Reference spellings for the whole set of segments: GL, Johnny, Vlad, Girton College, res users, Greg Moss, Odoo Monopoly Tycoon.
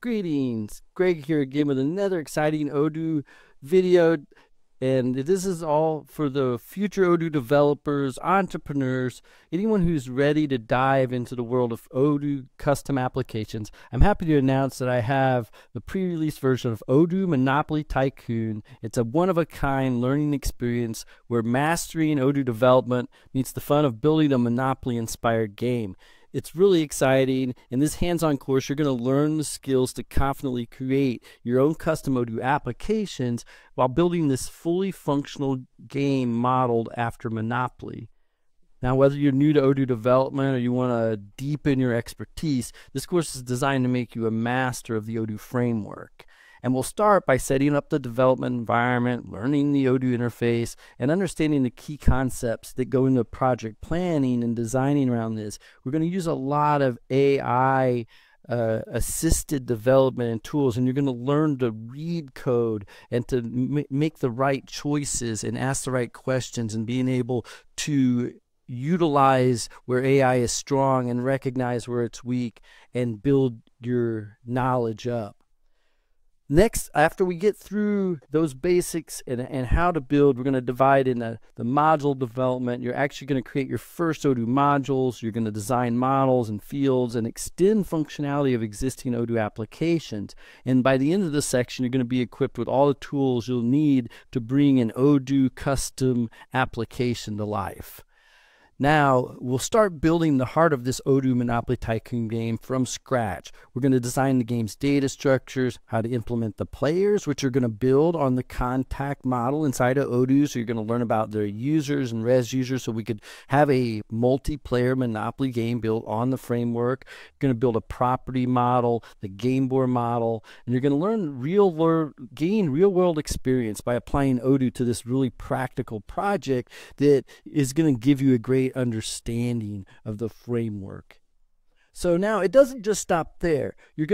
Greetings, Greg here again with another exciting Odoo video, and this is all for the future Odoo developers, entrepreneurs, anyone who's ready to dive into the world of Odoo custom applications. I'm happy to announce that I have the pre-release version of Odoo Monopoly Tycoon. It's a one-of-a-kind learning experience where mastering Odoo development meets the fun of building a Monopoly-inspired game. It's really exciting. In this hands-on course, you're going to learn the skills to confidently create your own custom Odoo applications while building this fully functional game modeled after Monopoly. Now, whether you're new to Odoo development or you want to deepen your expertise, this course is designed to make you a master of the Odoo framework. And we'll start by setting up the development environment, learning the Odoo interface, and understanding the key concepts that go into project planning and designing around this. We're going to use a lot of AI assisted development and tools, and you're going to learn to read code and to make the right choices and ask the right questions, and being able to utilize where AI is strong and recognize where it's weak and build your knowledge up. Next, after we get through those basics and how to build, we're going to divide into the module development. You're actually going to create your first Odoo modules. You're going to design models and fields and extend functionality of existing Odoo applications. And by the end of this section, you're going to be equipped with all the tools you'll need to bring an Odoo custom application to life. Now, we'll start building the heart of this Odoo Monopoly Tycoon game from scratch. We're going to design the game's data structures, how to implement the players, which are going to build on the contact model inside of Odoo. So you're going to learn about their users and res users, so we could have a multiplayer Monopoly game built on the framework. You're going to build a property model, the game board model, and you're going to learn real-world experience by applying Odoo to this really practical project that is going to give you a great understanding of the framework. So now it doesn't just stop there. We're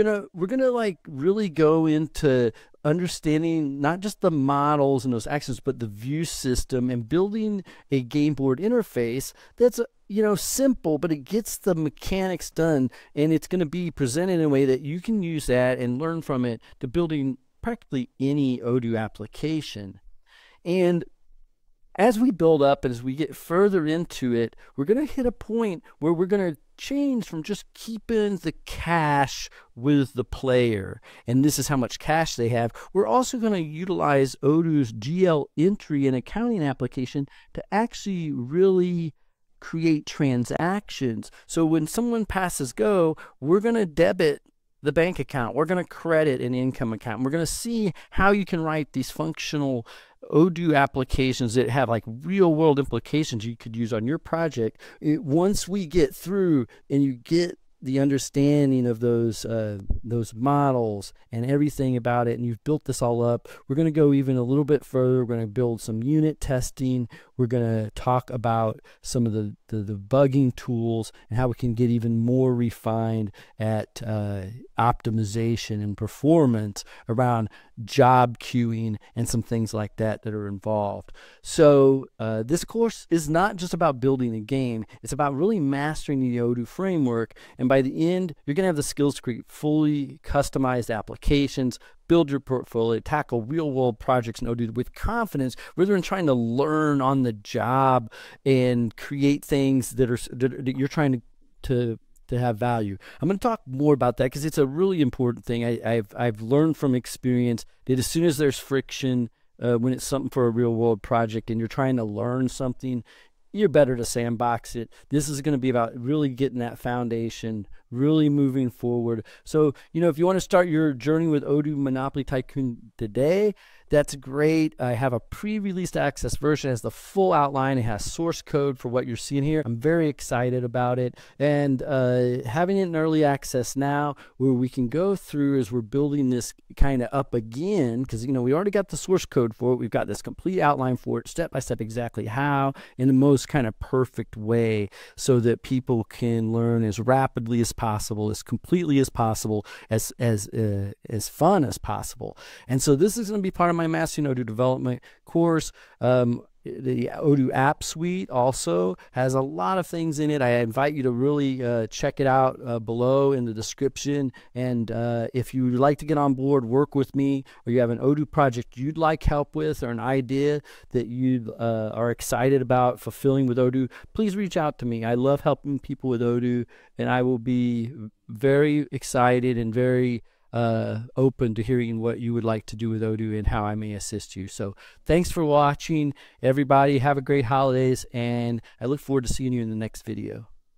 gonna like really go into understanding not just the models and those actions, but the view system, and building a game board interface that's, you know, simple, but it gets the mechanics done, and it's going to be presented in a way that you can use that and learn from it to building practically any Odoo application. And as we build up and as we get further into it, we're going to hit a point where we're going to change from just keeping the cash with the player, and this is how much cash they have. We're also going to utilize Odoo's GL entry and accounting application to actually really create transactions. So when someone passes go, we're going to debit the bank account, we're going to credit an income account. We're going to see how you can write these functional Odoo applications that have like real world implications you could use on your project. Once we get through and you get the understanding of those models and everything about it, and you've built this all up, we're going to go even a little bit further. We're going to build some unit testing. We're going to talk about some of the debugging tools and how we can get even more refined at optimization and performance around job queuing and some things like that that are involved. So this course is not just about building a game. It's about really mastering the Odoo framework, and by the end, you're going to have the skills to create fully customized applications, build your portfolio, tackle real-world projects in Odoo with confidence, rather than trying to learn on the job and create things that you're trying to have value. I'm going to talk more about that because it's a really important thing. I've learned from experience that as soon as there's friction, when it's something for a real-world project and you're trying to learn something, you're better to sandbox it. This is going to be about really getting that foundation, really moving forward. So, you know, if you want to start your journey with Odoo Monopoly Tycoon today, that's great. I have a pre-released access version. It has the full outline. It has source code for what you're seeing here. I'm very excited about it. And having it in early access now, where we can go through as we're building this kind of up again, because, you know, we already got the source code for it. We've got this complete outline for it, step-by-step exactly how, in the most kind of perfect way, so that people can learn as rapidly as possible, as completely as possible, as fun as possible. And so this is going to be part of my Mastering Odoo Development course. The Odoo app suite also has a lot of things in it. I invite you to really check it out below in the description. And if you would like to get on board, work with me, or you have an Odoo project you'd like help with, or an idea that you are excited about fulfilling with Odoo, please reach out to me. I love helping people with Odoo, and I will be very excited and very open to hearing what you would like to do with Odoo and how I may assist you. So thanks for watching, everybody. Have a great holidays, and I look forward to seeing you in the next video.